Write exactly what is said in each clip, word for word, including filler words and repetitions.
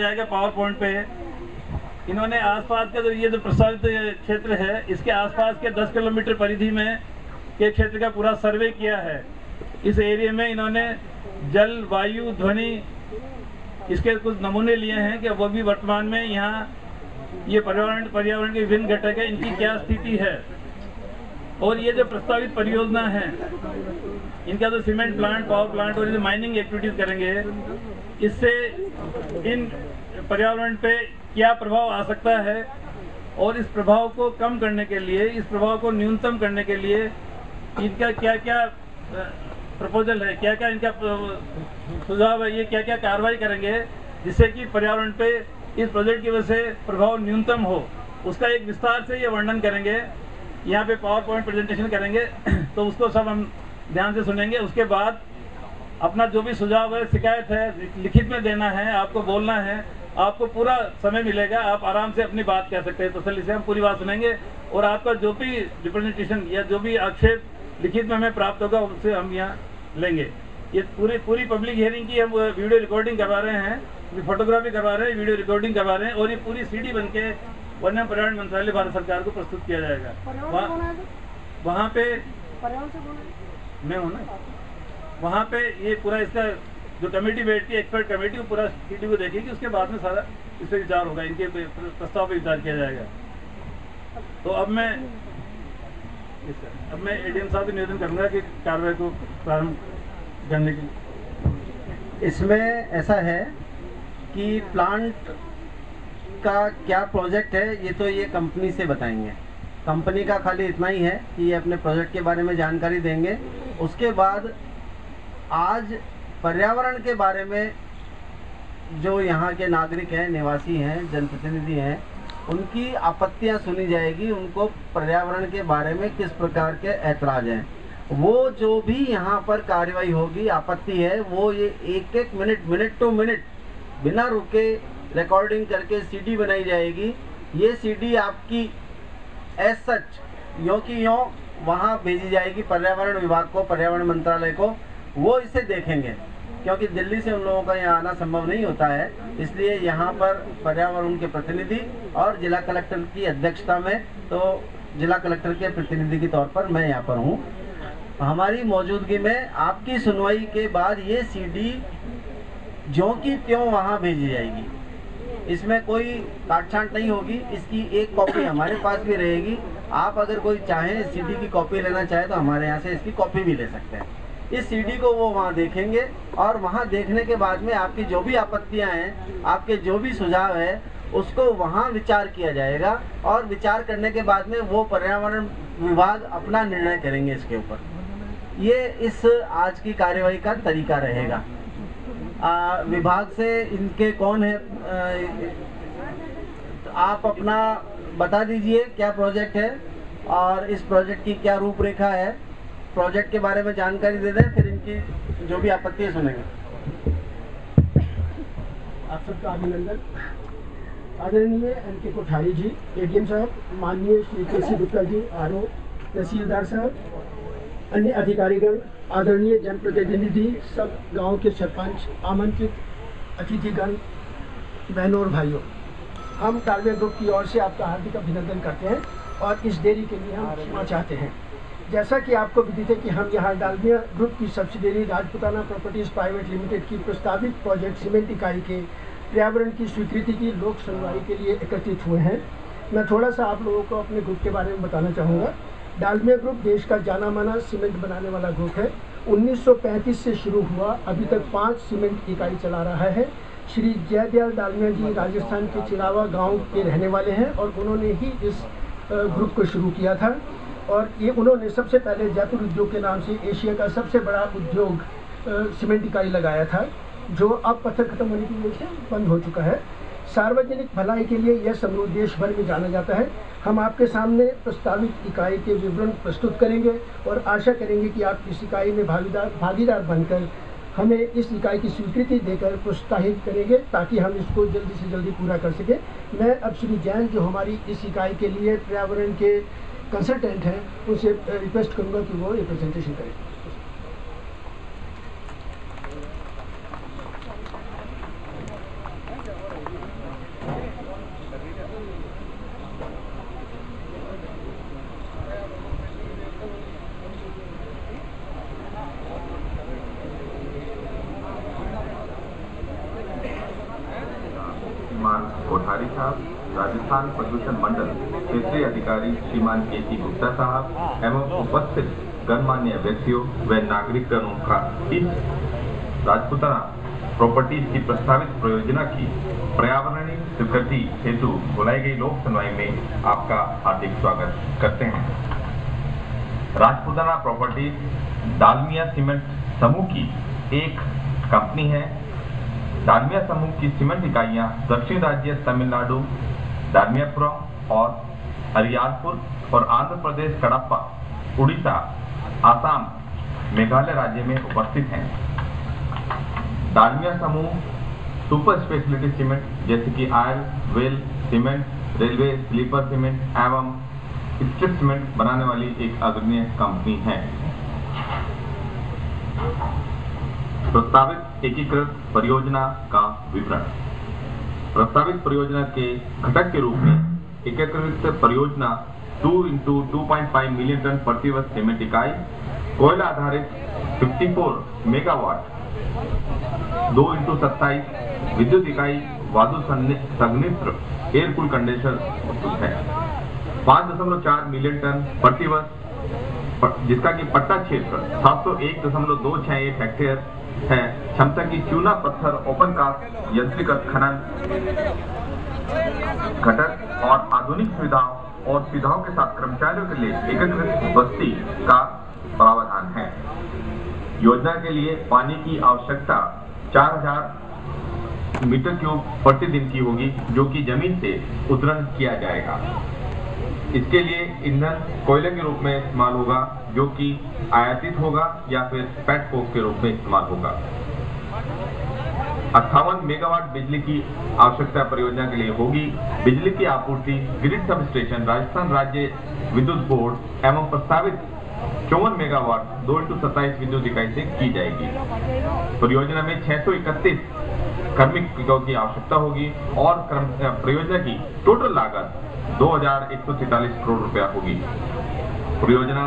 जाएगा power point पे। इन्होंने आसपास के जो ये जो प्रस्तावित क्षेत्र है इसके आसपास के दस किलोमीटर परिधि में के क्षेत्र का पूरा सर्वे किया है। इस एरिया में इन्होंने जल, वायु, ध्वनि इसके कुछ नमूने लिए हैं कि वो भी वर्तमान में यहाँ ये पर्यावरण पर्यावरण के विभिन्न घटक है, इनकी क्या स्थिति है। और ये जो प्रस्तावित परियोजना है इनका जो सीमेंट प्लांट, पावर प्लांट और जो माइनिंग एक्टिविटीज करेंगे, इससे इन पर्यावरण पे क्या प्रभाव आ सकता है और इस प्रभाव को कम करने के लिए, इस प्रभाव को न्यूनतम करने के लिए इनका क्या क्या प्रपोजल है, क्या क्या इनका सुझाव है, ये क्या क्या कार्रवाई करेंगे जिससे कि पर्यावरण पे इस प्रोजेक्ट की वजह से प्रभाव न्यूनतम हो, उसका एक विस्तार से ये वर्णन करेंगे। यहाँ पे पावर पॉइंट प्रेजेंटेशन करेंगे तो उसको सब हम ध्यान से सुनेंगे। उसके बाद अपना जो भी सुझाव है, शिकायत है, लिखित में देना है, आपको बोलना है, आपको पूरा समय मिलेगा, आप आराम से अपनी बात कह सकते हैं। तसल्ली से हम पूरी बात सुनेंगे और आपका जो भी रिप्रेजेंटेशन या जो भी आक्षेप लिखित में हमें प्राप्त होगा उससे हम यहाँ लेंगे। ये पूरी पूरी पब्लिक हियरिंग की हम वीडियो रिकॉर्डिंग करवा रहे हैं, फोटोग्राफी करवा रहे हैं, वीडियो रिकॉर्डिंग करवा रहे हैं और ये पूरी सीडी बन के वन्य पर्यावरण मंत्रालय भारत सरकार को प्रस्तुत किया जाएगा। वहाँ वहाँ पे मैं हूँ ना, वहाँ पे ये पूरा इसका जो कमेटी बैठती है, एक्सपर्ट कमेटी, वो पूरा सीडी को देखेगी। उसके बाद में सारा इस पर विचार होगा, इनके प्रस्ताव पर विचार किया जाएगा। तो अब मैं अब मैं एडीएम साहब से निवेदन करूँगा कि कार्रवाई को प्रारंभ करने की। इसमें ऐसा है कि प्लांट का क्या प्रोजेक्ट है ये तो ये कंपनी से बताएंगे। कंपनी का खाली इतना ही है कि ये अपने प्रोजेक्ट के बारे में जानकारी देंगे। उसके बाद आज पर्यावरण के बारे में जो यहाँ के नागरिक हैं, निवासी हैं, जनप्रतिनिधि हैं, उनकी आपत्तियाँ सुनी जाएगी। उनको पर्यावरण के बारे में किस प्रकार के ऐतराज़ हैं, वो जो भी यहाँ पर कार्रवाई होगी, आपत्ति है, वो ये एक एक मिनट मिनट टू मिनट बिना रुके रिकॉर्डिंग करके सीडी बनाई जाएगी। ये सीडी आपकी एज सच यों की यों वहाँ भेजी जाएगी पर्यावरण विभाग को, पर्यावरण मंत्रालय को। वो इसे देखेंगे क्योंकि दिल्ली से उन लोगों का यहाँ आना संभव नहीं होता है, इसलिए यहाँ पर पर्यावरण के प्रतिनिधि और जिला कलेक्टर की अध्यक्षता में, तो जिला कलेक्टर के प्रतिनिधि के तौर पर मैं यहाँ पर हूँ, हमारी मौजूदगी में आपकी सुनवाई के बाद ये सीडी ज्यों की त्यों वहाँ भेजी जाएगी। इसमें कोई काटछांट नहीं होगी। इसकी एक कॉपी हमारे पास भी रहेगी। आप अगर कोई चाहें सीडी की कॉपी लेना चाहे तो हमारे यहाँ से इसकी कॉपी भी ले सकते हैं। इस सीडी को वो वहाँ देखेंगे और वहाँ देखने के बाद में आपकी जो भी आपत्तियाँ हैं, आपके जो भी सुझाव है, उसको वहाँ विचार किया जाएगा और विचार करने के बाद में वो पर्यावरण विभाग अपना निर्णय करेंगे इसके ऊपर। ये इस आज की कार्यवाही का तरीका रहेगा। आ, विभाग से इनके कौन है, आ, आप अपना बता दीजिए क्या प्रोजेक्ट है और इस प्रोजेक्ट की क्या रूपरेखा है, प्रोजेक्ट के बारे में जानकारी दे दें, फिर इनकी जो भी आपत्ति है सुनेंगे। आप सबका अभिनंदन। आदरणीय एन के कोठारी जी एडीएम साहब, माननीय श्री के सी गुप्ता जी आर ओ, तहसीलदार साहब, अन्य अधिकारीगण, आदरणीय जनप्रतिनिधि, सब गांव के सरपंच, आमंत्रित अतिथिगण, बहनों और भाइयों, हम कार्रवाई ग्रुप की ओर से आपका हार्दिक अभिनंदन करते हैं और इस देरी के लिए हम क्षमा चाहते हैं। जैसा कि आपको विदित है कि हम यहाँ डालमिया ग्रुप की subsidiary Rajputana properties private limited की प्रस्तावित प्रोजेक्ट सीमेंट इकाई के पर्यावरण की स्वीकृति की लोक सुनवाई के लिए एकत्रित हुए हैं। मैं थोड़ा सा आप लोगों को अपने ग्रुप के बारे में बताना चाहूँगा। डालमिया ग्रुप देश का जाना माना सीमेंट बनाने वाला ग्रुप है। उन्नीस सौ पैंतीस से शुरू हुआ, अभी तक पांच सीमेंट इकाई चला रहा है। श्री जयदयाल डालमिया जी राजस्थान के चिरावा गांव के रहने वाले हैं और उन्होंने ही इस ग्रुप को शुरू किया था। और ये उन्होंने सबसे पहले जयपुर उद्योग के नाम से एशिया का सबसे बड़ा उद्योग सीमेंट इकाई लगाया था, जो अब पत्थर खत्म होने की वजह से बंद हो चुका है। सार्वजनिक भलाई के लिए यह समूह देश भर में जाना जाता है। हम आपके सामने प्रस्तावित इकाई के विवरण प्रस्तुत करेंगे और आशा करेंगे कि आप इस इकाई में भागीदार भागीदार बनकर हमें इस इकाई की स्वीकृति देकर प्रोत्साहित करेंगे ताकि हम इसको जल्दी से जल्दी पूरा कर सकें। मैं अब श्री जैन, जो हमारी इस इकाई के लिए पर्यावरण के कंसल्टेंट हैं, उनसे रिक्वेस्ट करूँगा कि वो ये प्रेजेंटेशन करें। कोठारी साहब, राजस्थान प्रदूषण मंडल क्षेत्रीय अधिकारी श्रीमान के सी गुप्ता साहब एवं उपस्थित गणमान्य व्यक्तियों व नागरिकगणों का इस राजपुताना प्रॉपर्टीज की प्रस्तावित परियोजना की पर्यावरणीय स्वीकृति हेतु बुलाई गई लोक सुनवाई में आपका हार्दिक स्वागत करते हैं। राजपुताना प्रॉपर्टीज डालमिया सीमेंट समूह की एक कंपनी है। डालमिया समूह की सीमेंट इकाइयां दक्षिण राज्य तमिलनाडु, डालमियापुरम और अरियालपुर और आंध्र प्रदेश, कड़प्पा, उड़ीसा, आसाम, मेघालय राज्य में उपस्थित हैं। डालमिया समूह सुपर स्पेशलिटी सीमेंट जैसे कि oil, well cement, railway sleeper cement एवं स्ट्रिप सीमेंट बनाने वाली एक अग्रणी कंपनी है। प्रस्तावित एकीकृत परियोजना का विवरण। प्रस्तावित परियोजना के घटक के रूप में एकीकृत परियोजना दो इंटू दो पॉइंट पाँच मिलियन टन प्रति वर्ष सीमेंट इकाई, कोयला आधारित चौवन मेगावाट, दो इंटू सत्ताईस विद्युत इकाई, वादु संघनित्र एयर कूल कंडेंसर है, पाँच दशमलव चार मिलियन टन प्रति वर्ष, जिसका की पट्टा क्षेत्र सात सौ एक दशमलव दो छह एक हेक्टेयर है। क्षमता की चूना पत्थर ओपन कास्ट यंत्रीकृत खनन घटक और आधुनिक सुविधाओं और सुविधाओं के साथ कर्मचारियों के लिए एकीकृत बस्ती का प्रावधान है। योजना के लिए पानी की आवश्यकता चार हजार मीटर क्यूब प्रतिदिन की होगी, जो कि जमीन से उत्खनन किया जाएगा। इसके लिए ईंधन कोयले के रूप में इस्तेमाल होगा, जो कि आयातित होगा या फिर पेट कोक के रूप में इस्तेमाल होगा। अट्ठावन मेगावाट बिजली की आवश्यकता परियोजना के लिए होगी। बिजली की आपूर्ति ग्रिड सब स्टेशन राजस्थान राज्य विद्युत बोर्ड एवं प्रस्तावित चौवन मेगावाट दो इंटू सत्ताईस विद्युत इकाई से की जाएगी। परियोजना में छह सौ इकतीस कर्मिकों की आवश्यकता होगी और परियोजना की टोटल लागत दो हजार एक सौ तैंतालीस करोड़ रुपया होगी। परियोजना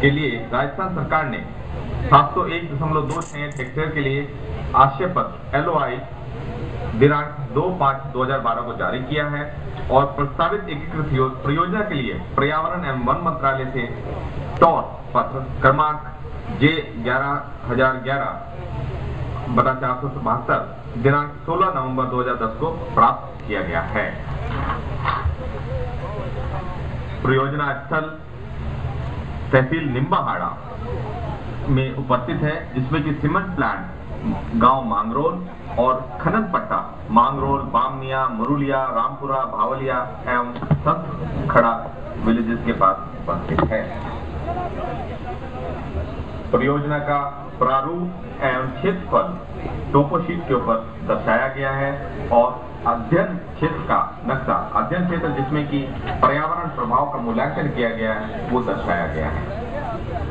के लिए राजस्थान सरकार ने सात सौ एक दशमलव दो छह हेक्टेयर के लिए आशय पत्र एल ओ आई दिनांक दो पाँच दो हजार बारह को जारी किया है और प्रस्तावित एकीकृत परियोजना के लिए पर्यावरण एवं वन मंत्रालय से टॉर पत्र क्रमांक जे ग्यारह हजार ग्यारह बटा चार सौ बहत्तर दिनांक सोलह नवम्बर दो हजार दस को प्राप्त किया गया है। परियोजना स्थल तहसील निम्बाहाड़ा में उपस्थित है, जिसमें कि सीमेंट प्लांट गांव मांगरोल और खनन पट्टा मांगरोल, बामनिया, मरुलिया, रामपुरा, भावलिया एवं सतखड़ा विलेजेस के पास उपस्थित है। परियोजना का प्रारूप एवं क्षेत्रफल टोपोशीट के ऊपर दर्शाया गया है और अध्ययन क्षेत्र का नक्शा, अध्ययन क्षेत्र जिसमें कि पर्यावरण प्रभाव का मूल्यांकन किया गया है, वो दर्शाया गया है।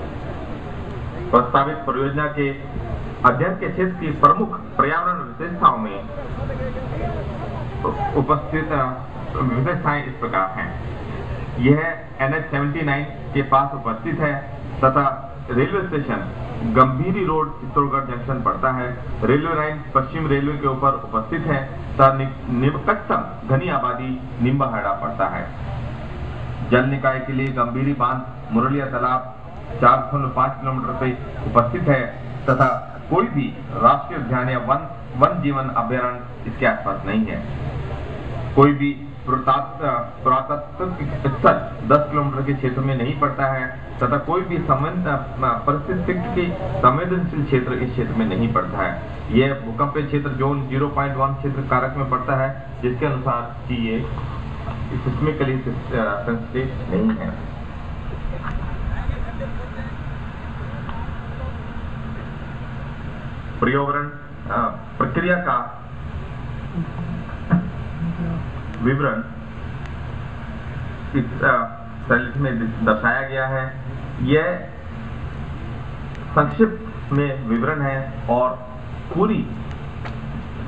प्रस्तावित परियोजना के अध्ययन के क्षेत्र की प्रमुख पर्यावरण विशेषताओं में उपस्थित विशेषताएं इस प्रकार हैं। यह एन एच उन्यासी के पास उपस्थित है तथा railway station Gambhiri road Chittorgarh junction पड़ता है। रेलवे लाइन पश्चिम रेलवे के ऊपर उपस्थित है तथा निकटतम घनी आबादी निम्बाहाड़ा पड़ता है। जल निकाय के लिए गंभीरी बांध मुरलिया तालाब चार दशमलव पाँच किलोमीटर से उपस्थित है तथा कोई भी राष्ट्रीय उद्यान या वन वन जीवन अभ्यारण्य इसके आसपास नहीं है। कोई भी पुरातत्विक स्थल दस किलोमीटर के क्षेत्र में नहीं पड़ता है तथा कोई भी पारिस्थितिकी संवेदनशील क्षेत्र इस क्षेत्र में नहीं पड़ता है। यह भूकंपीय क्षेत्र जोन शून्य दशमलव एक क्षेत्र कारक में पड़ता है, जिसके अनुसार कि ये सिस्मिकली सेंसिटिव नहीं है। पर्यावरण प्रक्रिया का विवरण इस स्लाइड में दर्शाया गया है। यह संक्षिप्त में विवरण है और पूरी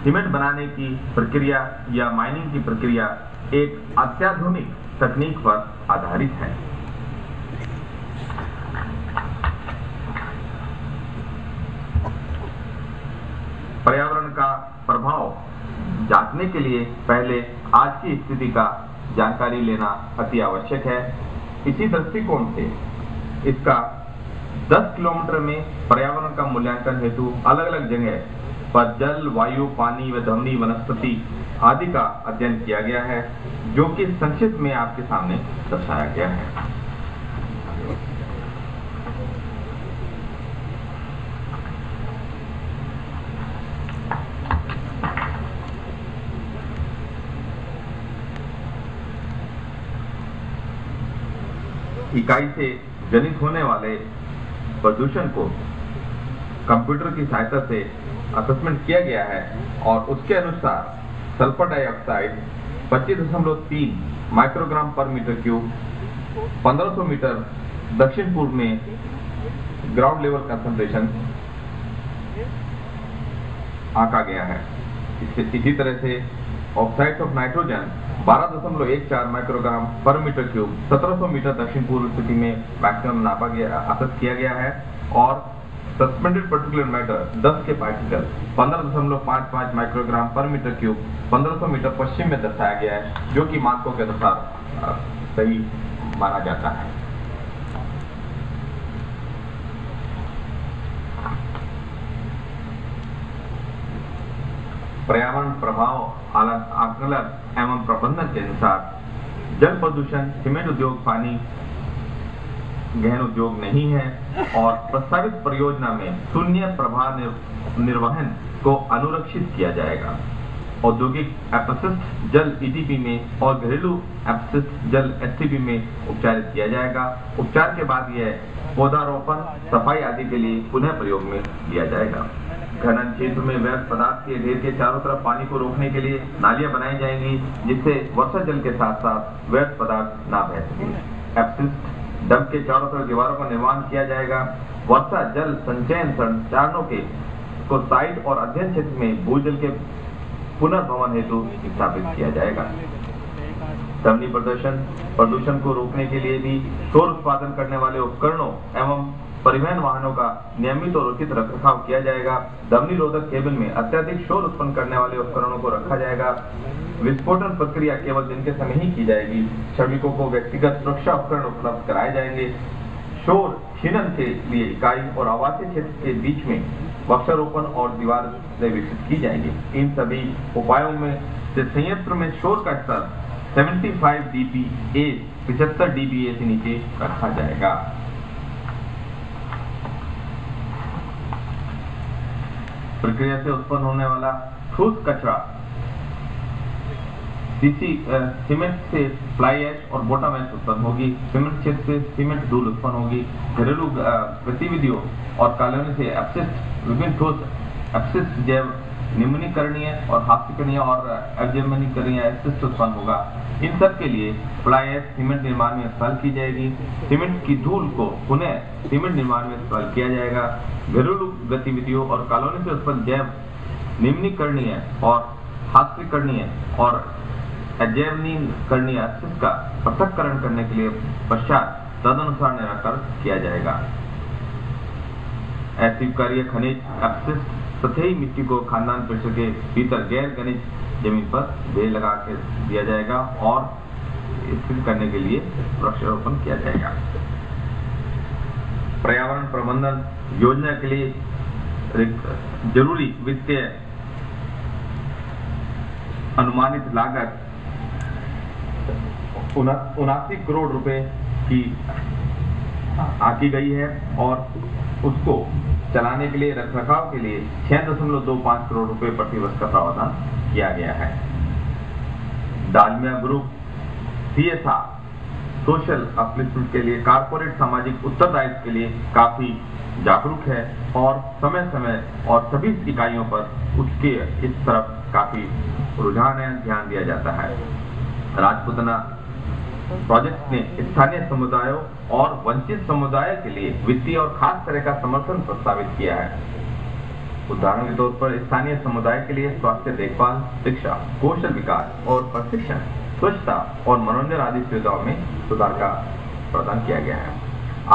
सीमेंट बनाने की प्रक्रिया या माइनिंग की प्रक्रिया एक अत्याधुनिक तकनीक पर आधारित है। पर्यावरण का प्रभाव जांचने के लिए पहले आज की स्थिति का जानकारी लेना अति आवश्यक है। इसी दृष्टिकोण से इसका दस किलोमीटर में पर्यावरण का मूल्यांकन हेतु अलग अलग जगह पर जल, वायु, पानी व ध्वनि, वनस्पति आदि का अध्ययन किया गया है, जो कि संक्षिप्त में आपके सामने दर्शाया गया है। इकाई से जनित होने वाले प्रदूषण को कंप्यूटर की सहायता से असेसमेंट किया गया है और उसके अनुसार सल्फर डाइऑक्साइड पच्चीस दशमलव तीन माइक्रोग्राम पर मीटर क्यूब पंद्रह सौ मीटर दक्षिण पूर्व में ग्राउंड लेवल कंसंट्रेशन आंका गया है। इसी तरह से ऑक्साइड ऑफ नाइट्रोजन बारह दशमलव एक चार माइक्रोग्राम पर मीटर क्यूब सत्रह सौ मीटर दक्षिण पूर्व स्थिति में मैक्सिमम नापा गया असर किया गया है और सस्पेंडेड पर्टिकुलर मैटर दस के पार्टिकल पंद्रह दशमलव पाँच पाँच माइक्रोग्राम पर मीटर क्यूब पंद्रह सौ मीटर पश्चिम में दर्शाया गया है, जो कि मानकों के अनुसार सही माना जाता है। पर्यावरण प्रभाव आकलन एवं प्रबंधन के अनुसार जल प्रदूषण सीमेंट उद्योग, पानी गहन उद्योग नहीं है और प्रस्तावित परियोजना में शून्य प्रभाव निर्वहन को अनुरक्षित किया जाएगा। औद्योगिक अपशिष्ट जल ई टी पी में और घरेलू अपशिष्ट जल एस टी पी में उपचारित किया जाएगा। उपचार के बाद यह पौधारोपण, सफाई आदि के लिए पुनः प्रयोग में लिया जाएगा। खनन क्षेत्र में व्यर्थ पदार्थ के ढेर के चारों तरफ पानी को रोकने के लिए नालियां बनाई जाएंगी, जिससे वर्षा जल के साथ साथ व्यर्थ पदार्थ ना बह सके। अपशिष्ट डंप के चारों तरफ दीवारों का निर्माण किया जाएगा। वर्षा जल संचयन संचालनों के को साइट और अध्ययन क्षेत्र में भूजल के पुनर्भवन हेतु स्थापित किया जाएगा। ध्वनि प्रदर्शन प्रदूषण को रोकने के लिए भी शोर उत्पादन करने वाले उपकरणों एवं परिवहन वाहनों का नियमित और उचित रखरखाव किया जाएगा। ध्वनि रोधक केबल में अत्यधिक शोर उत्पन्न करने वाले उपकरणों को रखा जाएगा। विस्फोटन प्रक्रिया केवल दिन के समय ही की जाएगी। श्रमिकों को व्यक्तिगत सुरक्षा उपकरण उपलब्ध कराए जाएंगे। शोर क्षीणन के लिए इकाई और आवासीय क्षेत्र के बीच में वृक्षारोपण और दीवार विकसित की जाएगी। इन सभी उपायों में से संयंत्र में शोर का स्तर पचहत्तर डी बी ए पचहत्तर डी बी ए से नीचे रखा जाएगा। प्रक्रिया से उत्पन्न होने वाला ठोस कचरा सीमेंट से फ्लाई ऐश और बॉटम ऐश उत्पन्न होगी। सीमेंट क्षेत्र से सीमेंट धूल उत्पन्न होगी। घरेलू गतिविधियों और कॉलोनी से अपशिष्ट विभिन्न ठोस अपशिष्ट जैव निम्नीकरणीय और हास्यकरणीय और अवजमनीकरणीय अपशिष्ट उत्पन्न होगा। इन सब के लिए फ्लाई ऐश सीमेंट निर्माण में इस्तेमाल की जाएगी। सीमेंट की धूल को पुनः सीमेंट निर्माण में इस्तेमाल किया जाएगा। घरेलू गतिविधियों और कॉलोनी से उत्पन्न जैव निम्नीकरणीय और हास्यकरणीय और अजैवनीकरणीय अपशिष्ट का पृथक्करण करने के लिए पश्चात तदनुसार निराकरण किया जाएगा। ऐसी कार्य खनिज अपशिष्ट सतही मिट्टी को खानदान परिसर के भीतर गैर खनिज जमीन पर ढेर लगा के दिया जाएगा और स्थिर करने के लिए वृक्षारोपण किया जाएगा। पर्यावरण प्रबंधन योजना के लिए जरूरी वित्तीय अनुमानित लागत उनासी करोड़ रुपए की आकी गई है और उसको चलाने के लिए रखरखाव के लिए छह दशमलव दो पाँच करोड़ रुपए प्रति वर्ष का प्रावधान किया गया है। Dalmia group C S R social upliftment के लिए कॉर्पोरेट सामाजिक उत्तरदायित्व के लिए काफी जागरूक है और समय समय और सभी इकाइयों पर उसके इस तरफ काफी रुझान है, ध्यान दिया जाता है। राजपूतना प्रोजेक्ट ने स्थानीय समुदायों और वंचित समुदाय के लिए वित्तीय और खास तरह का समर्थन प्रस्तावित किया है। उदाहरण के तौर पर स्थानीय समुदाय के लिए स्वास्थ्य देखभाल, शिक्षा, कौशल विकास और प्रशिक्षण, स्वच्छता और मनोरंजन आदि सुविधाओं में सुधार का प्रदान किया गया है।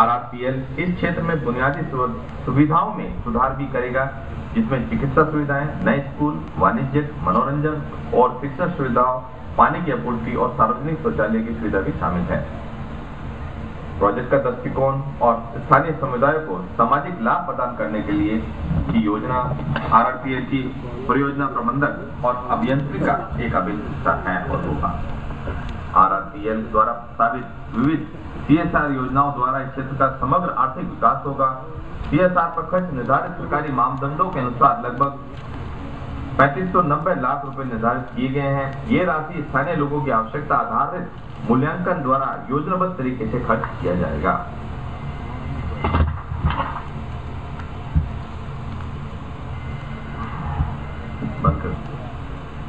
आर आर पी एल इस क्षेत्र में बुनियादी सुविधाओं में सुधार भी करेगा, जिसमें चिकित्सा सुविधाएं, नए स्कूल, वाणिज्य, मनोरंजन और शिक्षण सुविधाओं, पानी की आपूर्ति और सार्वजनिक शौचालय की सुविधा भी शामिल है। प्रोजेक्ट का दृष्टिकोण और स्थानीय समुदाय को सामाजिक लाभ प्रदान करने के लिए की योजना आर आर पी एल की परियोजना प्रबंधन और अभियांत्रिकी का एक अभिन्न हिस्सा है और होगा। आर आर पी एल द्वारा प्रस्तावित विविध सी एस आर योजनाओं द्वारा इस क्षेत्र का समग्र आर्थिक विकास होगा। सी एस आर पर खर्च निर्धारित सरकारी मानदंडों के अनुसार लगभग पैंतीस सौ नब्बे लाख रुपए निर्धारित किए गए हैं। ये राशि स्थानीय लोगों की आवश्यकता आधारित मूल्यांकन द्वारा योजनाबद्ध तरीके से खर्च किया जाएगा।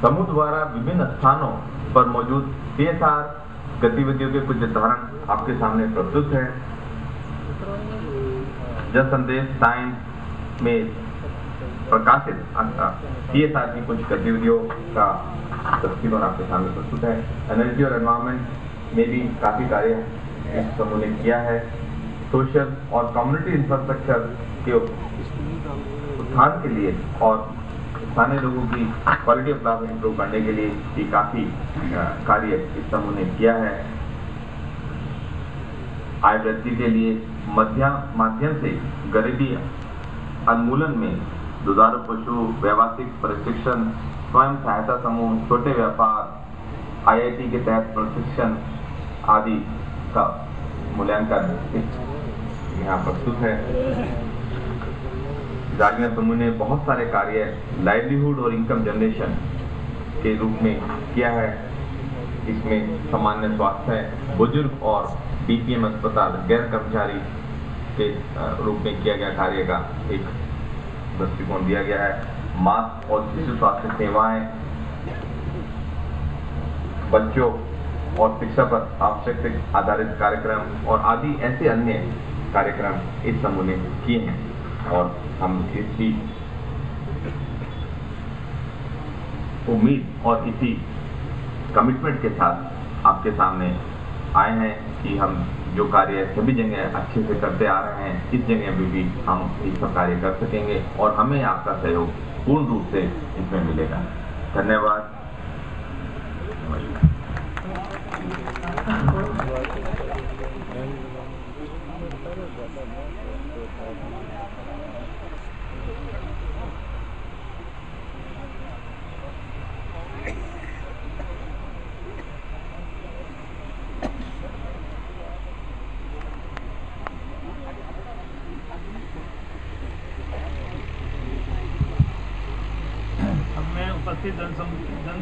समूह द्वारा विभिन्न स्थानों पर मौजूद सी एस आर गतिविधियों के कुछ उदाहरण आपके सामने प्रस्तुत हैं। जन संदेश साइंस में प्रकाशित सी एस आर की कुछ गतिविधियों का दृष्टिकोण आपके सामने प्रस्तुत है। एनर्जी और एनवायरमेंट में भी काफी कार्य इस समूह ने किया है। सोशल और कम्युनिटी इंफ्रास्ट्रक्चर के उत्थान के लिए और स्थानीय लोगों की क्वालिटी ऑफ लाइफ इंप्रूव करने के लिए भी काफी कार्य इस समूह ने किया है। आय वृद्धि के लिए मध्यम माध्यम से गरीबी उन्मूलन में दुधारू पशु, व्यावसायिक प्रशिक्षण, स्वयं सहायता समूह, छोटे व्यापार, आई आई टी के तहत प्रशिक्षण आदि का मूल्यांकन यहाँ प्रस्तुत है। जागरण समूह ने बहुत सारे कार्य लाइवलीहुड और इनकम जनरेशन के रूप में किया है। इसमें सामान्य स्वास्थ्य, बुजुर्ग और डी पी एम अस्पताल गैर कर्मचारी के रूप में किया गया कार्य का एक दृष्टिकोण दिया गया है। मास्क और शिशु स्वास्थ्य सेवाएं, बच्चों और शिक्षा पर आवश्यक आधारित कार्यक्रम और आदि ऐसे अन्य कार्यक्रम इस समूह ने किए हैं और हम इसी उम्मीद और इसी कमिटमेंट के साथ आपके सामने आए हैं कि हम जो कार्य सभी जगह अच्छे से करते आ रहे हैं, इस जगह भी, भी हम इस पर कार्य कर सकेंगे और हमें आपका सहयोग पूर्ण रूप से इसमें मिलेगा। धन्यवाद। जन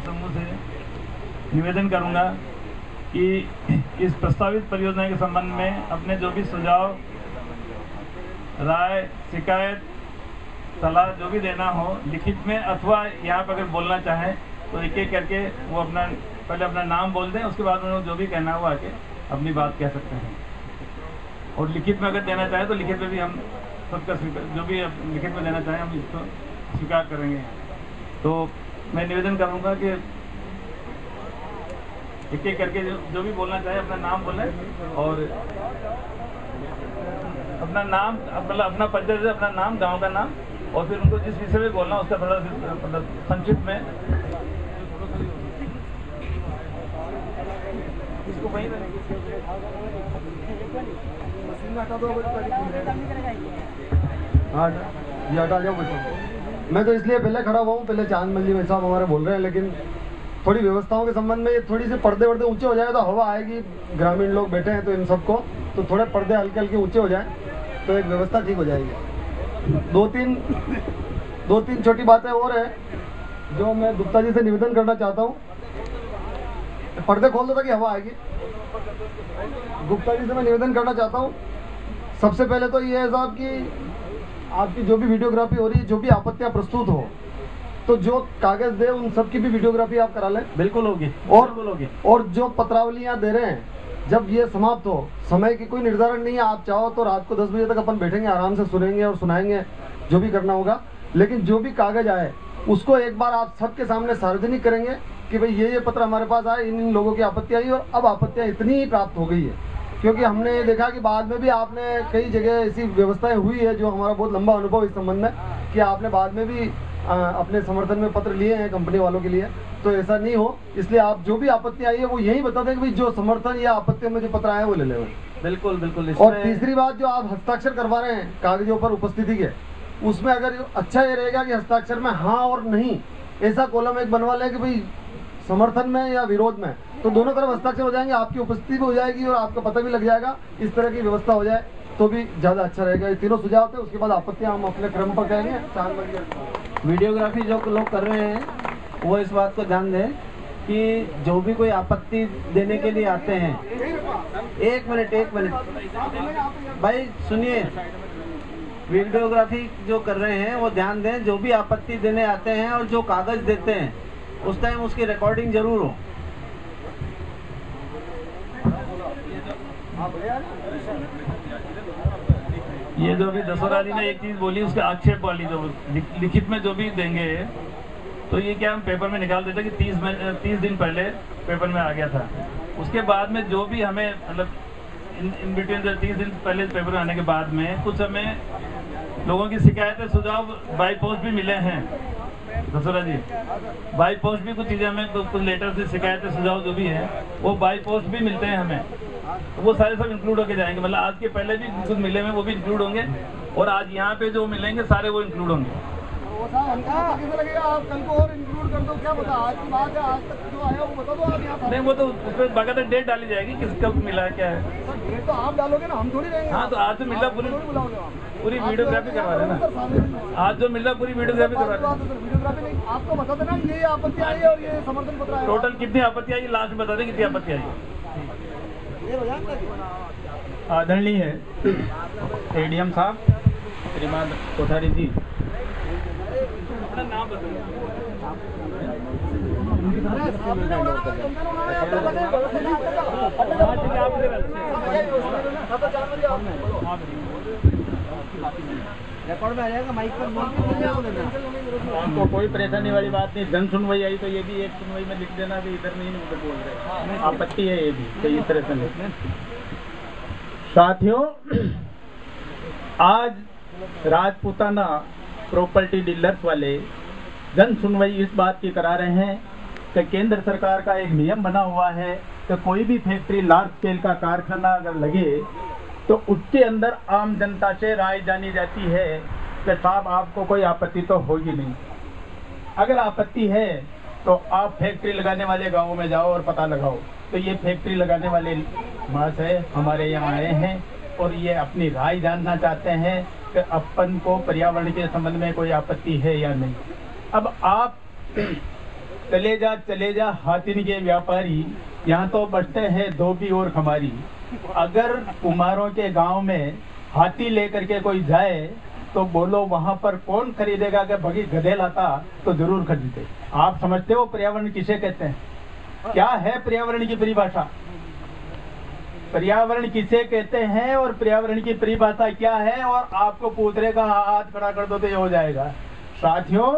समूह से निवेदन करूंगा कि इस प्रस्तावित परियोजना के संबंध में अपने जो भी सुझाव, राय, शिकायत, सलाह जो भी देना हो लिखित में अथवा यहाँ पर अगर बोलना चाहें तो एक एक करके वो अपना पहले अपना नाम बोल दें, उसके बाद उन्होंने जो भी कहना हो आके अपनी बात कह सकते हैं। और लिखित में अगर देना चाहें तो लिखित में भी हम सबका स्वीकार, जो भी लिखित में देना चाहें हम इसको स्वीकार करेंगे। तो मैं निवेदन करूंगा कि एक एक करके जो, जो भी बोलना चाहे अपना नाम बोलें और अपना नाम, मतलब अपना परिचय से अपना नाम, गांव का नाम और फिर उनको जिस विषय में बोलना उसका थोड़ा मतलब संक्षिप्त में इसको वहीं रखें। मैं तो इसलिए पहले खड़ा हुआ हूँ, पहले चांद मल्ली भाई साहब हमारे बोल रहे हैं, लेकिन थोड़ी व्यवस्थाओं के संबंध में थोड़ी सी पर्दे वर्दे ऊंचे हो जाए तो हवा आएगी। ग्रामीण लोग बैठे हैं तो इन सबको तो थोड़े पर्दे हल्के हल्के ऊंचे हो जाएं तो एक व्यवस्था ठीक हो जाएगी। दो तीन दो तीन छोटी बातें और हैं जो मैं गुप्ता जी से निवेदन करना चाहता हूँ। पर्दे खोल दो ताकि हवा आएगी। गुप्ता जी से मैं निवेदन करना चाहता हूँ। सबसे पहले तो ये है साहब कि आपकी जो भी वीडियोग्राफी हो रही है, जो भी आपत्तियां प्रस्तुत हो तो जो कागज दे उन सब की भी वीडियोग्राफी आप करा लें। बिल्कुल होगी और बोलोगे। और जो पत्रावलियां दे रहे हैं जब ये समाप्त हो, समय की कोई निर्धारण नहीं है, आप चाहो तो रात को दस बजे तक अपन बैठेंगे, आराम से सुनेंगे और सुनाएंगे जो भी करना होगा। लेकिन जो भी कागज आए उसको एक बार आप सबके सामने सार्वजनिक करेंगे कि भाई ये ये पत्र हमारे पास आए, इन इन लोगों की आपत्ति आई और अब आपत्तियाँ इतनी ही प्राप्त हो गई है। क्योंकि हमने देखा कि बाद में भी आपने कई जगह ऐसी व्यवस्थाएं हुई है जो हमारा बहुत लंबा अनुभव इस संबंध में, कि आपने बाद में भी अपने समर्थन में पत्र लिए हैं कंपनी वालों के लिए, तो ऐसा नहीं हो, इसलिए आप जो भी आपत्ति आई है वो यही बता दें कि जो समर्थन या आपत्ति में जो पत्र आए वो ले लें। बिल्कुल बिल्कुल। और तीसरी बात, जो आप हस्ताक्षर करवा रहे हैं कागजों पर उपस्थिति के, उसमें अगर अच्छा ये रहेगा कि हस्ताक्षर में हाँ और नहीं ऐसा कॉलम एक बनवा लें कि भाई समर्थन में या विरोध में, तो दोनों तरफ हस्ताक्षर हो जाएंगे, आपकी उपस्थिति भी हो जाएगी और आपका पता भी लग जाएगा। इस तरह की व्यवस्था हो जाए तो भी ज्यादा अच्छा रहेगा। ये तीनों सुझाव थे। उसके बाद आपत्तियां हम अपने क्रम पर कहेंगे। वीडियोग्राफी जो लोग कर रहे हैं वो इस बात को ध्यान दें कि जो भी कोई आपत्ति देने के लिए आते हैं, एक मिनट एक मिनट भाई सुनिए, वीडियोग्राफी जो कर रहे हैं वो ध्यान दें, जो भी आपत्ति देने आते हैं और जो कागज देते हैं उस टाइम उसकी रिकॉर्डिंग जरूर हो। ये जो भी दशहराली ने एक चीज बोली, उसके आक्षेप वाली जो लिखित में जो भी देंगे, तो ये क्या हम पेपर में निकाल देते कि तीस में तीस दिन पहले पेपर में आ गया था, उसके बाद में जो भी हमें मतलब इन बिटवीन द तीस दिन पहले पेपर में आने के बाद में कुछ हमें लोगों की शिकायतें सुझाव बाई पोस्ट भी मिले हैं। दसरा जी बाई पोस्ट भी कुछ चीज़ें हमें कुछ लेटर से शिकायतें सुझाव जो भी है वो बाई पोस्ट भी मिलते हैं हमें, वो सारे सब इंक्लूड होके जाएंगे। मतलब आज के पहले भी कुछ मिले हैं वो भी इंक्लूड होंगे, और आज यहाँ पे जो मिलेंगे सारे वो इंक्लूड होंगे। नहीं वो तो उसमें बाकायदा डेट डाली जाएगी किस कब मिला क्या है, तो आप डालोगे ना, हम थोड़ी रहेंगे। हाँ तो आज जो मिला पूरी पूरी वीडियोग्राफी करवा देना, आज जो मिला पूरी वीडियोग्राफी करवा देना। आपको बता देना ये आपत्ति आई है और ये समर्थन पत्र आया, टोटल कितनी आपत्ति आई लास्ट में बता दें कितनी आपत्ति आई। आदरणीय एडीएम साहब श्रीमान कोठारी जी, रिकॉर्ड में आ जाएगा, माइक पर आपको कोई परेशानी वाली बात नहीं। जन सुनवाई आई तो ये भी एक सुनवाई में लिख देना कि इधर नहीं उधर बोल रहे, आपत्ति है ये भी, तो इस तरह से नहीं। साथियों, आज राजपूताना प्रॉपर्टी डीलर्स वाले जन सुनवाई इस बात की करा रहे हैं कि केंद्र सरकार का एक नियम बना हुआ है कि कोई भी फैक्ट्री लार्ज स्केल का कारखाना अगर लगे तो उसके अंदर आम जनता से राय जानी जाती है कि साहब आपको कोई आपत्ति तो होगी नहीं, अगर आपत्ति है तो आप फैक्ट्री लगाने वाले गाँव में जाओ और पता लगाओ। तो ये फैक्ट्री लगाने वाले महाशय हमारे यहाँ आए हैं और ये अपनी राय जानना चाहते हैं कि अपन को पर्यावरण के संबंध में कोई आपत्ति है या नहीं। अब आप चले जा चले जा हातिन के व्यापारी, यहाँ तो बचते हैं धोबी और खमारी। अगर कुमारों के गांव में हाथी लेकर के कोई जाए तो बोलो वहाँ पर कौन खरीदेगा, अगर भगी गधे लाता तो जरूर खरीदते। आप समझते हो पर्यावरण किसे कहते हैं, क्या है पर्यावरण की परिभाषा, पर्यावरण किसे कहते हैं और पर्यावरण की परिभाषा क्या है, और आपको पूछ रहे का हाथ खड़ा कर दो तो ये हो जाएगा। साथियों,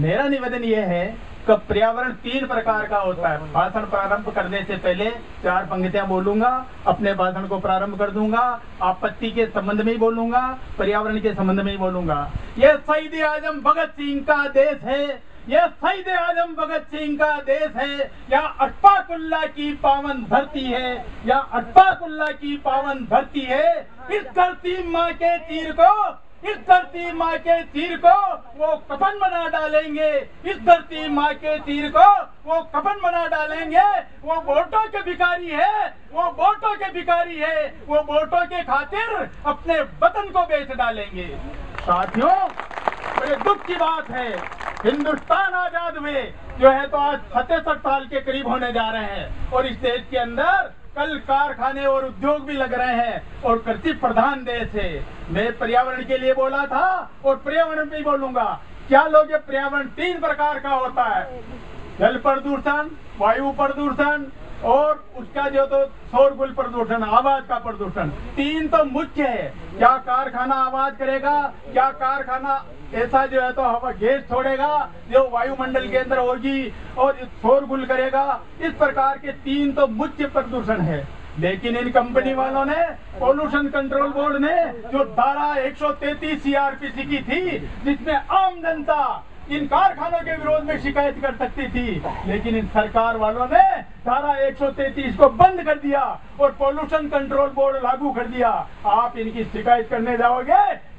मेरा निवेदन यह है कि पर्यावरण तीन प्रकार का होता है। भाषण प्रारंभ करने से पहले चार पंक्तियां बोलूंगा, अपने भाषण को प्रारंभ कर दूंगा, आपत्ति के संबंध में ही बोलूंगा, पर्यावरण के संबंध में ही बोलूंगा। यह शहीद आजम भगत सिंह का देश है, यह शहीद आजम भगत सिंह का देश है, यह अशफाकुल्लाह की पावन धरती है, यह अशफाकुल्लाह की पावन धरती है। इस धरती माँ के तीर को, इस धरती माँ के तीर को वो कफन बना डालेंगे, इस धरती माँ के तीर को वो कफन बना डालेंगे। वो वोटों के भिखारी है, वो वोटों के भिखारी है, वो वोटों के खातिर अपने वतन को बेच डालेंगे। साथियों, बड़े दुख की बात है, हिंदुस्तान आजाद हुए जो है तो आज सतहत्तर साल के करीब होने जा रहे हैं, और इस देश के अंदर कल कारखाने और उद्योग भी लग रहे हैं, और कृषि प्रधान देश है। मैं पर्यावरण के लिए बोला था और पर्यावरण पे बोलूंगा। क्या लोग, ये पर्यावरण तीन प्रकार का होता है, जल प्रदूषण, वायु प्रदूषण और उसका जो तो शोरगुल प्रदूषण, आवाज का प्रदूषण, तीन तो मुख्य है। क्या कारखाना आवाज करेगा, क्या कारखाना ऐसा जो है तो हवा गैस छोड़ेगा जो वायुमंडल के अंदर होगी और शोरगुल करेगा, इस प्रकार के तीन तो मुख्य प्रदूषण है। लेकिन इन कंपनी वालों ने, पोल्यूशन कंट्रोल बोर्ड ने जो धारा एक सौ तैंतीस सीआरपीसी की थी जिसमें आम जनता इन कारखानों के विरोध में शिकायत कर सकती थी, लेकिन इन सरकार वालों ने धारा एक सौ तैंतीस को बंद कर दिया और पोल्यूशन कंट्रोल बोर्ड लागू कर दिया। आप इनकी शिकायत करने जाओगे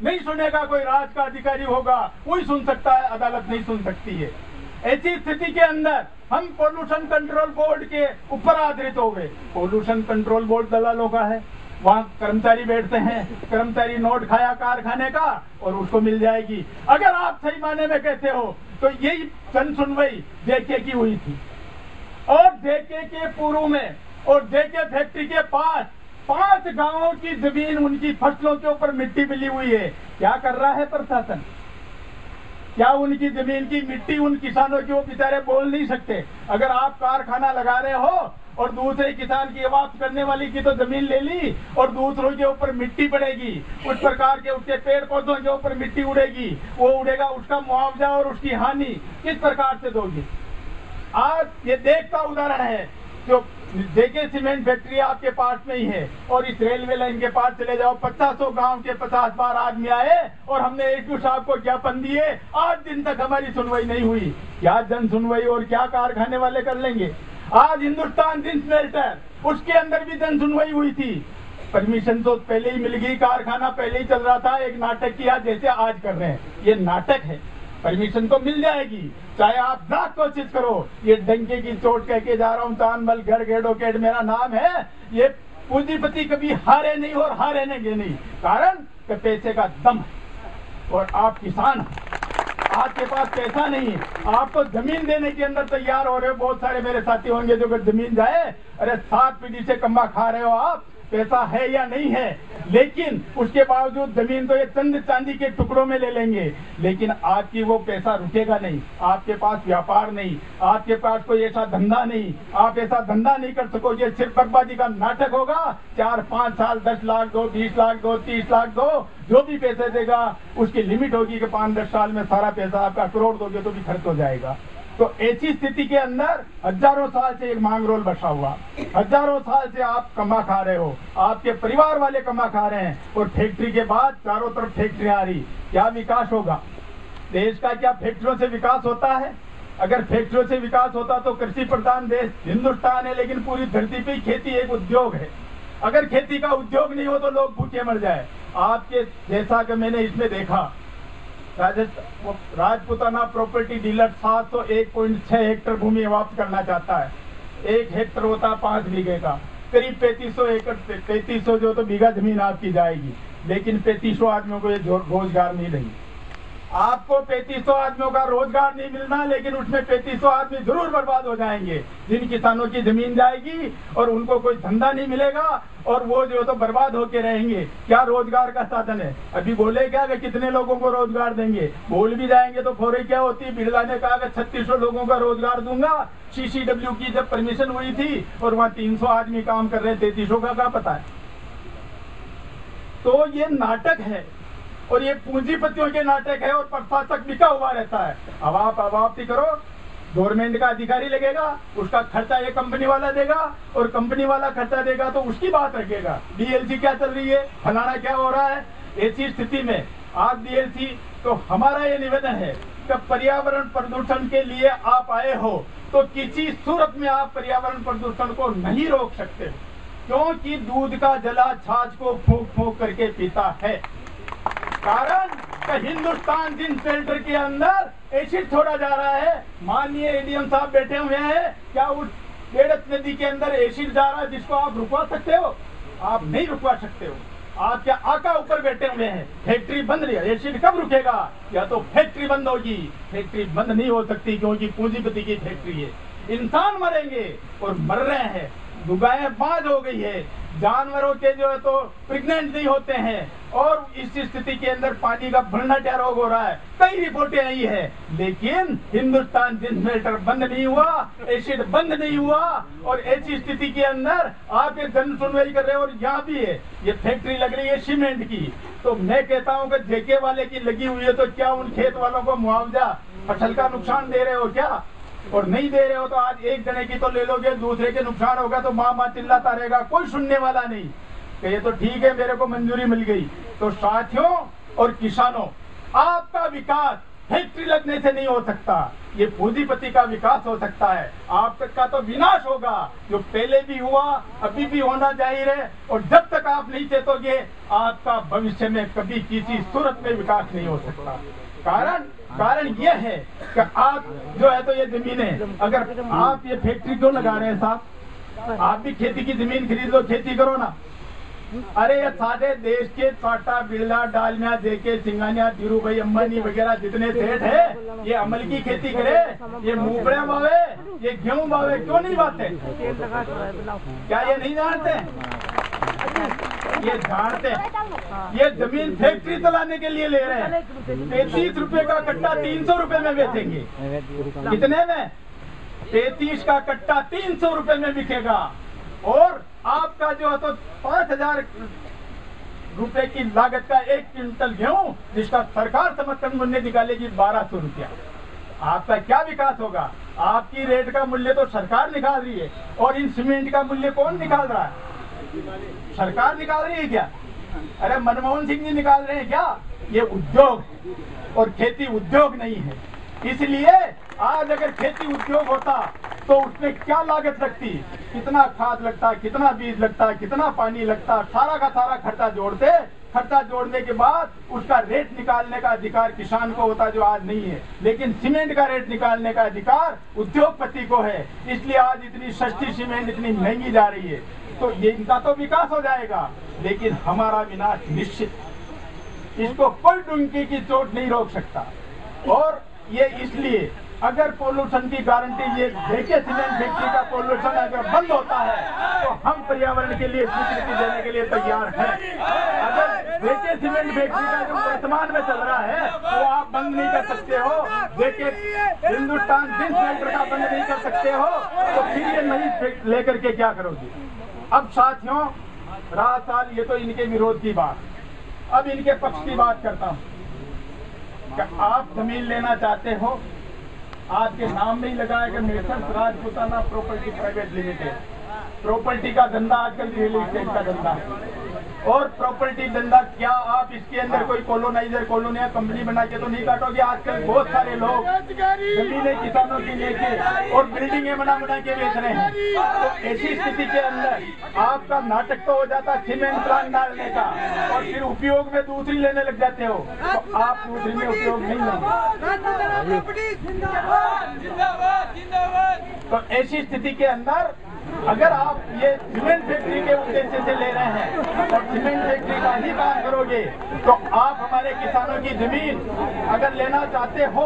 नहीं सुनेगा, कोई राज का अधिकारी होगा वही सुन सकता है, अदालत नहीं सुन सकती है। ऐसी स्थिति के अंदर हम पोल्यूशन कंट्रोल बोर्ड के ऊपर आधारित हो गए। पोल्यूशन कंट्रोल बोर्ड दलालों का है, वहाँ कर्मचारी बैठते हैं, कर्मचारी नोट खाया कारखाने का और उसको मिल जाएगी। अगर आप सही माने में कहते हो तो यही जनसुनवाई जेके की हुई थी और जेके के पूर्व में और जेके फैक्ट्री के पास पांच गांवों की जमीन, उनकी फसलों के ऊपर मिट्टी मिली हुई है। क्या कर रहा है प्रशासन? क्या उनकी जमीन की मिट्टी उन किसानों की, वो बेचारे बोल नहीं सकते। अगर आप कारखाना लगा रहे हो और दूसरे किसान की आवाज करने वाली की तो जमीन ले ली और दूसरों के ऊपर मिट्टी पड़ेगी, उस प्रकार के उसके पेड़ पौधों के ऊपर मिट्टी उड़ेगी, वो उड़ेगा, उसका मुआवजा और उसकी हानि किस प्रकार से दोगे? आज ये देखता उदाहरण है, जो जेके सीमेंट फैक्ट्री आपके पास में ही है और इस रेलवे लाइन के पास चले जाओ, पचासों गांव के पचास बार आदमी आए और हमने एडीयू साहब को ज्ञापन दिए, आज दिन तक हमारी सुनवाई नहीं हुई। क्या जन सुनवाई और क्या कारखाने वाले कर लेंगे? आज हिंदुस्तान जिंस मेल्टर, उसके अंदर भी जन सुनवाई हुई थी, परमिशन तो पहले ही मिल गई, कारखाना पहले ही चल रहा था, एक नाटक किया जैसे आज कर रहे हैं, ये नाटक है। परमिशन तो मिल जाएगी, चाहे आप लाख कोशिश करो। ये डंके की चोट कह के जा रहा हूँ, तानमल घर गेडोकेट मेरा नाम है। ये पूंजीपति कभी हारे नहीं और हारे नहीं, नहीं। कारण कि पैसे का दम है और आप किसान, आपके पास पैसा नहीं है, आपको जमीन देने के अंदर तैयार हो रहे हो। बहुत सारे मेरे साथी होंगे जो जमीन जाए, अरे सात पीढ़ी से कम्बा खा रहे हो आप, पैसा है या नहीं है, लेकिन उसके बावजूद जमीन तो ये चंद चांदी के टुकड़ों में ले लेंगे, लेकिन आपकी वो पैसा रुकेगा नहीं। आपके पास व्यापार नहीं, आपके पास कोई ऐसा धंधा नहीं, आप ऐसा धंधा नहीं कर सकोगे। सिर्फ बर्बादी का नाटक होगा। चार पाँच साल दस लाख दो, बीस लाख दो, तीस लाख दो, जो भी पैसे देगा उसकी लिमिट होगी कि पाँच दस साल में सारा पैसा आपका करोड़ दोगे तो भी खर्च हो जाएगा। तो ऐसी स्थिति के अंदर हजारों साल से एक मांगरोल बसा हुआ, हजारों साल से आप कमा खा रहे हो, आपके परिवार वाले कमा खा रहे हैं और फैक्ट्री के बाद चारों तरफ फैक्ट्री आ रही। क्या विकास होगा देश का? क्या फैक्ट्रियों से विकास होता है? अगर फैक्ट्रियों से विकास होता तो कृषि प्रधान देश हिंदुस्तान है, लेकिन पूरी धरती पर खेती एक उद्योग है। अगर खेती का उद्योग नहीं हो तो लोग भूखे मर जाए। आपके जैसा कि मैंने इसमें देखा, राजस्थान राजपुताना प्रॉपर्टी डीलर सात सौ एक पॉइंट छह हेक्टर भूमि वापस करना चाहता है। एक हेक्टर होता है पाँच बीघे का, करीब पैंतीस सौ एकड़, पैंतीस सौ जो तो बीघा जमीन आपकी जाएगी, लेकिन पैंतीस सौ आदमियों को ये रोजगार नहीं देंगे। आपको पैंतीस सौ आदमियों का रोजगार नहीं मिलना, लेकिन उसमें पैंतीस सौ आदमी जरूर बर्बाद हो जाएंगे जिन किसानों की जमीन जाएगी और उनको कोई धंधा नहीं मिलेगा और वो जो तो बर्बाद होके रहेंगे। क्या रोजगार का साधन है? अभी बोले क्या कि कितने लोगों को रोजगार देंगे, बोल भी जाएंगे तो फौरी क्या होती। बिड़ला ने कहा कि छत्तीस सौ लोगों का रोजगार दूंगा। सीसीडब्ल्यू की जब परमिशन हुई थी और वहाँ तीन सौ आदमी काम कर रहे, तैतीस सौ का क्या पता है? तो ये नाटक है और ये पूंजीपतियों के नाटक है और प्रशासक बिका हुआ रहता है। अब आप अब आप ही करो, गवर्नमेंट का अधिकारी लगेगा, उसका खर्चा ये कंपनी वाला देगा और कंपनी वाला खर्चा देगा तो उसकी बात रखेगा। डीएलसी क्या चल रही है, फलाना क्या हो रहा है। ऐसी स्थिति में आज डीएलसी, तो हमारा ये निवेदन है कि पर्यावरण प्रदूषण के लिए आप आए हो तो किसी सूरत में आप पर्यावरण प्रदूषण को नहीं रोक सकते, क्योंकि दूध का जला छाछ को फूंक फूंक करके पीता है। कारण का हिंदुस्तान जिन सेल्टर के अंदर एसिड छोड़ा जा रहा है। माननीय एडीएम साहब बैठे हुए हैं, क्या उस बेड़त नदी के अंदर एसिड जा रहा है जिसको आप रुकवा सकते हो? आप नहीं रुकवा सकते हो। आपके आका ऊपर बैठे हुए हैं, फैक्ट्री बंद रही है, एसिड कब रुकेगा? या तो फैक्ट्री बंद होगी। फैक्ट्री बंद नहीं हो सकती क्योंकि पूंजीपति की फैक्ट्री है। इंसान मरेंगे और मर रहे हैं, दुगाएं बाज हो गई है, जानवरों के जो है तो प्रेग्नेंट नहीं होते हैं और इस स्थिति के अंदर पानी का भरनाट्या रोग हो रहा है। कई रिपोर्टें आई है, लेकिन हिंदुस्तान जिन मेल्टर बंद नहीं हुआ, एसिड बंद नहीं हुआ और ऐसी स्थिति के अंदर आप ये जन सुनवाई कर रहे हो। और यहाँ भी है, ये फैक्ट्री लग रही है सीमेंट की, तो मैं कहता हूँ कि जेके वाले की लगी हुई है तो क्या उन खेत वालों को मुआवजा, फसल का नुकसान दे रहे हो क्या? और नहीं दे रहे हो तो आज एक जने की तो ले लोगे, दूसरे के नुकसान होगा तो माँ माँ चिल्लाता रहेगा, कोई सुनने वाला नहीं कि ये तो ठीक है मेरे को मंजूरी मिल गई। तो साथियों और किसानों, आपका विकास फैक्ट्री लगने से नहीं हो सकता, ये पूंजीपति का विकास हो सकता है। आपका तो विनाश होगा जो पहले भी हुआ, अभी भी होना जाहिर है। और जब तक आप नहीं चेतोगे आपका भविष्य में कभी किसी सूरत में विकास नहीं हो सकता। कारण कारण ये है कि आप जो है तो ये जमीनें, अगर आप ये फैक्ट्री क्यों लगा रहे हैं साहब, आप भी खेती की जमीन खरीद लो, खेती करो ना। अरे ये सारे देश के टाटा बिरला डालमिया जेके सिंघानिया धीरू भाई अंबानी वगैरह जितने सेठ है, ये अमल की खेती करे, ये मूंगफली बावे, ये गेहूं बावे, क्यों नहीं बाते? क्या ये नहीं जानते? ये जानते ये जमीन फैक्ट्री चलाने के लिए ले रहे हैं। पैंतीस रुपए का कट्टा तीन सौ रुपए में बेचेंगे। कितने में? पैंतीस का कट्टा तीन सौ रुपए में बिकेगा। और आपका जो है तो पाँच हजार रुपए की लागत का एक क्विंटल गेहूं, जिसका सरकार समर्थन मूल्य निकालेगी बारह सौ रुपया, आपका क्या विकास होगा? आपकी रेट का मूल्य तो सरकार निकाल रही है। और इन सीमेंट का मूल्य कौन निकाल रहा है? सरकार निकाल रही है क्या? अरे मनमोहन सिंह जी निकाल रहे हैं क्या? ये उद्योग और खेती उद्योग नहीं है। इसलिए आज अगर खेती उद्योग होता तो उसमें क्या लागत लगती, कितना खाद लगता, कितना बीज लगता, कितना पानी लगता, सारा का सारा खर्चा जोड़ते। खर्चा जोड़ने के बाद उसका रेट निकालने का अधिकार किसान को होता, जो आज नहीं है। लेकिन सीमेंट का रेट निकालने का अधिकार उद्योगपति को है, इसलिए आज इतनी सस्ती सीमेंट इतनी महंगी जा रही है। तो ये इनका तो विकास हो जाएगा, लेकिन हमारा विनाश निश्चित। इसको कोई डुमकी की चोट नहीं रोक सकता। और ये इसलिए अगर पोल्यूशन की गारंटी, ये जेके सीमेंट फैक्ट्री का पोल्यूशन अगर बंद होता है तो हम पर्यावरण के लिए स्वीकृति देने के लिए तैयार हैं। अगर जेके सीमेंट फैक्ट्री का जो वर्तमान में चल रहा है वो आप बंद नहीं कर सकते हो, जेके हिंदुस्तान जिन सेंटर का बंद नहीं कर सकते हो, तो फिर ये नहीं लेकर के क्या करोगे? अब साथियों रहा साल ये तो इनके विरोध की बात, अब इनके पक्ष की बात करता हूँ। आप जमीन लेना चाहते हो, आपके नाम में ही लगा है कि messrs Rajputana property private limited. Property का धंधा आजकल रियल एस्टेट का धंधा है। और प्रॉपर्टी धंधा, क्या आप इसके अंदर कोई कॉलोनाइजर कॉलोनिया कंपनी बना के तो नहीं काटोगे? आजकल बहुत सारे लोग जमीनें किसानों की लेके और बिल्डिंगें बना बना के बेच रहे हैं। तो ऐसी स्थिति के अंदर आपका नाटक तो हो जाता सीमेंट प्लांट डालने का, और फिर उपयोग में दूसरी लेने लग जाते हो। तो आप दूसरी में उपयोग नहीं लेंगे। तो ऐसी स्थिति के अंदर अगर आप ये सीमेंट फैक्ट्री के उद्देश्य से ले रहे हैं और सीमेंट फैक्ट्री का ही काम करोगे, तो आप हमारे किसानों की जमीन अगर लेना चाहते हो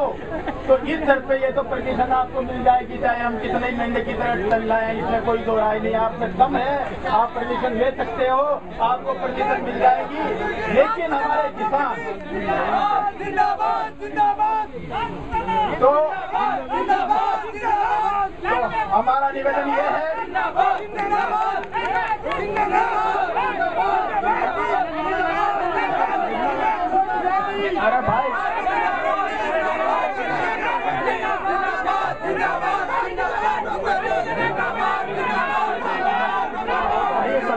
तो इस दर पे ये तो प्रतिशत आपको मिल जाएगी, चाहे हम कितने महंगे की तरह चल रहे हैं, इसमें कोई दो राय नहीं। आपसे कम है आप प्रतिशत ले सकते हो, आपको प्रतिशत मिल जाएगी। लेकिन हमारे किसान तो हमारा निवेदन ये है अरे भाई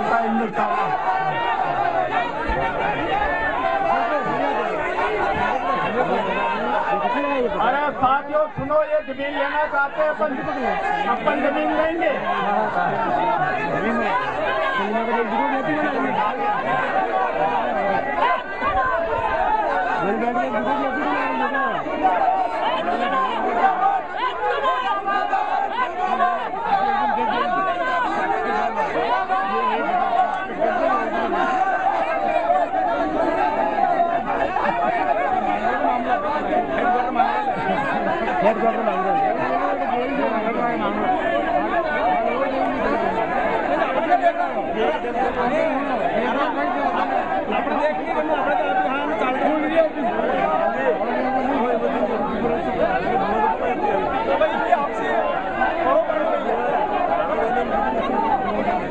चलता हिंदुस्तान। अरे साथियों सुनो, ये जमीन लेना चाहते हैं अपन, अपन जमीन लेंगे।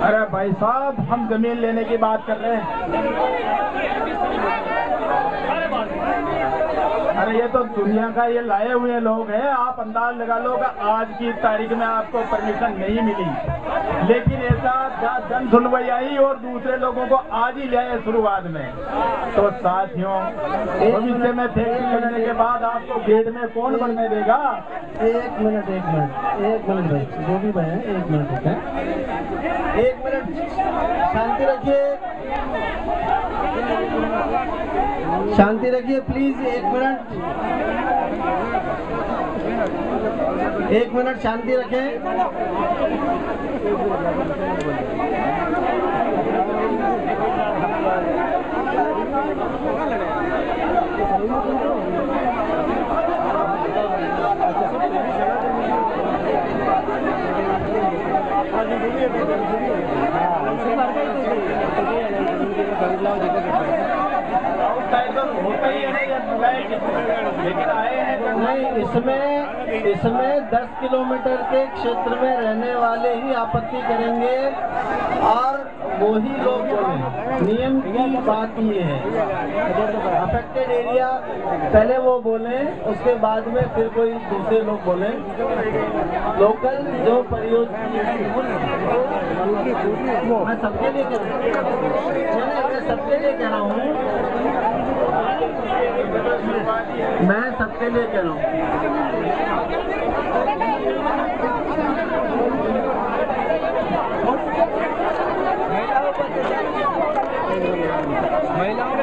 अरे भाई साहब, हम जमीन लेने की बात कर रहे हैं। अरे ये तो दुनिया का ये लाए हुए लोग हैं, आप अंदाज लगा लो कि आज की तारीख में आपको परमिशन नहीं मिली, लेकिन ऐसा जन सुनवाई आई और दूसरे लोगों को आज ही ले शुरुआत में। तो साथियों, भविष्य में फैक्ट्री लगने के बाद आपको गेट में कौन बनने देगा? एक मिनट एक मिनट एक मिनट भाई, जो भी भाई है एक मिनट है एक मिनट शांति रखिए, शांति रखिए प्लीज। एक मिनट एक मिनट शांति रखें। नहीं, इसमें इसमें दस किलोमीटर के क्षेत्र में रहने वाले ही आपत्ति करेंगे और वही लोग बोले। नियम की बात ये है, अफेक्टेड एरिया पहले वो बोले, उसके बाद में फिर कोई दूसरे लोग बोले। लोकल जो परियोजना मैं सबके लिए कह रहा हूँ, मैं सबके लिए कह रहा हूँ मैं सबके लिए कह रहा हूँ। महिलाओं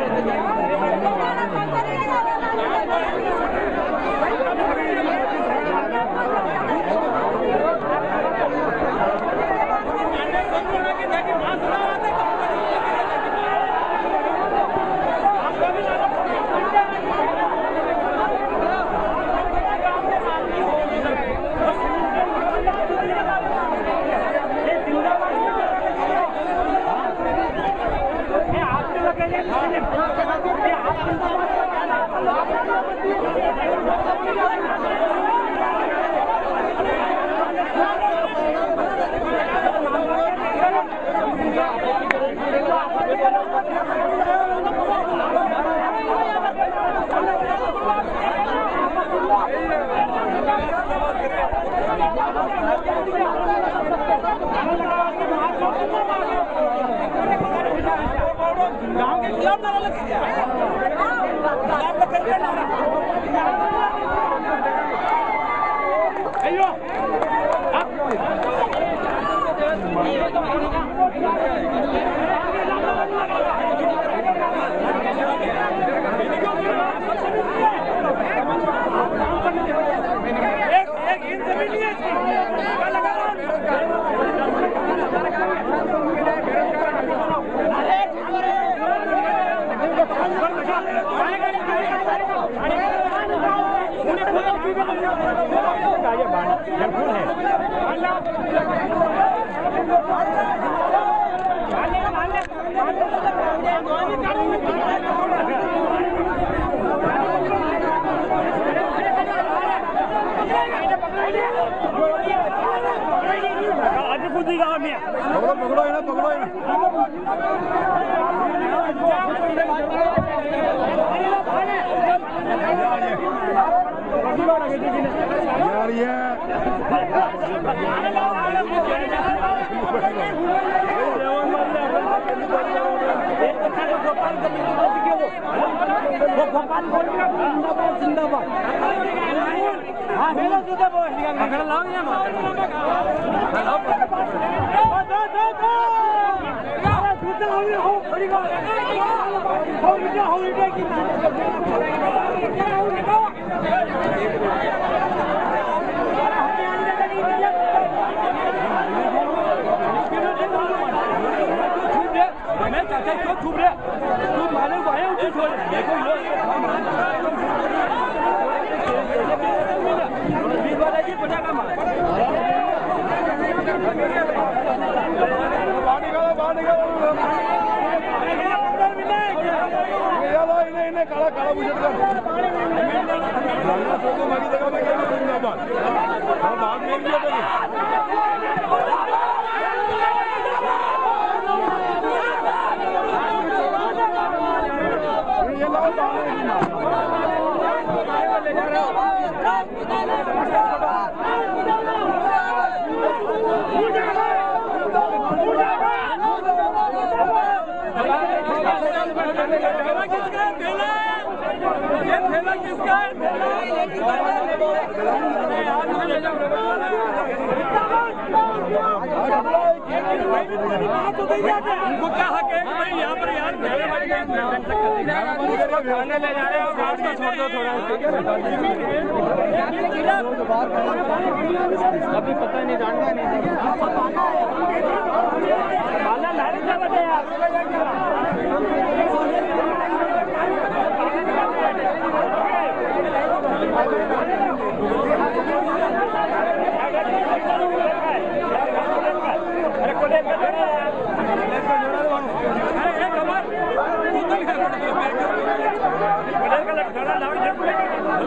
अभी पता नहीं जानना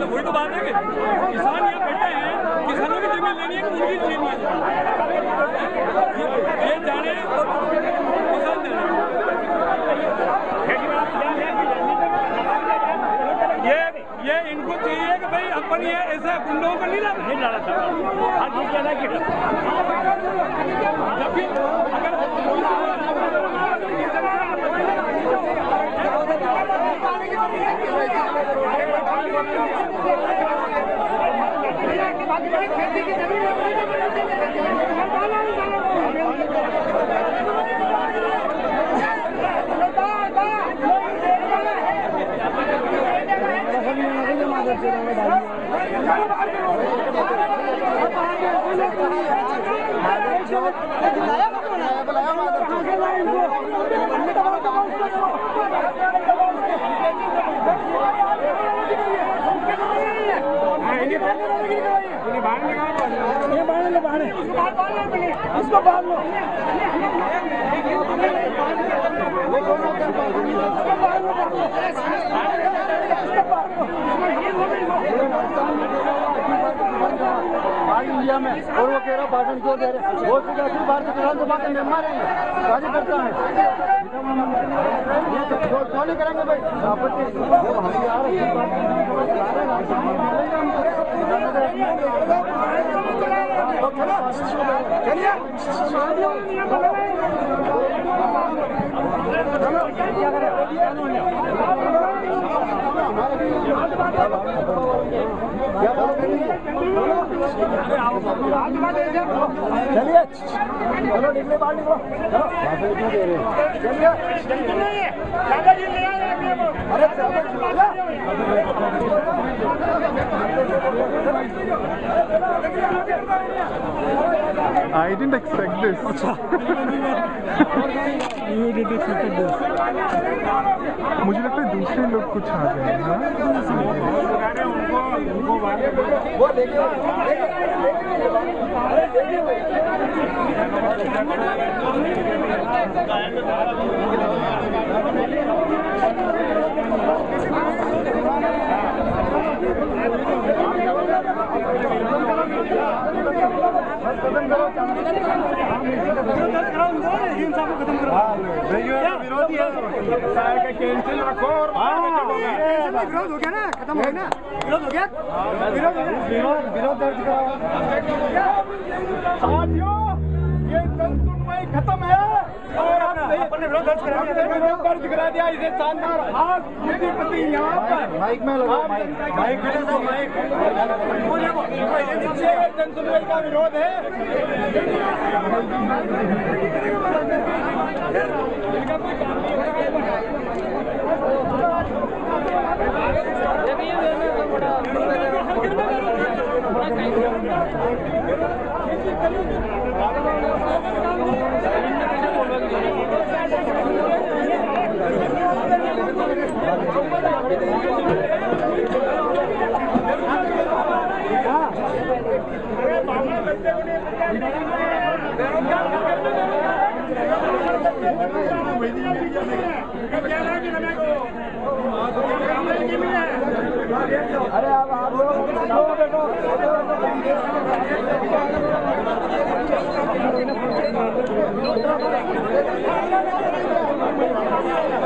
वही तो बात है कि किसान यहाँ बैठे हैं, किसानों की जमीन लेनी है, उनकी जमीन ये जाने और किसान देने ये ये इनको चाहिए कि भाई अपन ये ऐसे उन लोगों को नहीं लाना नहीं लाना चाहिए। जबकि अगर खेती की जमीन उसको बांध लो, इंडिया में और वो कह रहा भाषण क्यों दे रहे हो, करता है करेंगे भाई चलिए चलो निकले बाहर निकलो, चलिए I didn't expect this. You didn't expect this. मुझे लगता है दूसरे लोग कुछ आ गए हैं। खत्म करो, हिंसा को खत्म करो, विरोधी है कैंसिल रखो और विरोध हो गया ना, खत्म हो गया ना, विरोध हो गया, विरोध विरोध दर्ज करो साथियों, ये जनसुनवाई खत्म है और अपने विरोध दर्ज दर्ज करा दिया। इसे शानदार हाथ प्रति यहाँ पर माइक में लगा, माइक माइक जनसुनवाई का विरोध है। अरे आप आप लोग बैठो बैठो